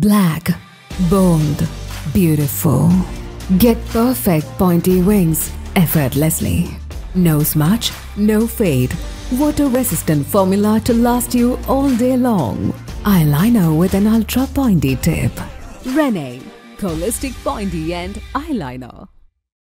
Black, bold, beautiful. Get perfect pointy wings effortlessly. No smudge, no fade. Water-resistant formula to last you all day long. Eyeliner with an ultra pointy tip. RENÉE Holistic Pointy End Eyeliner.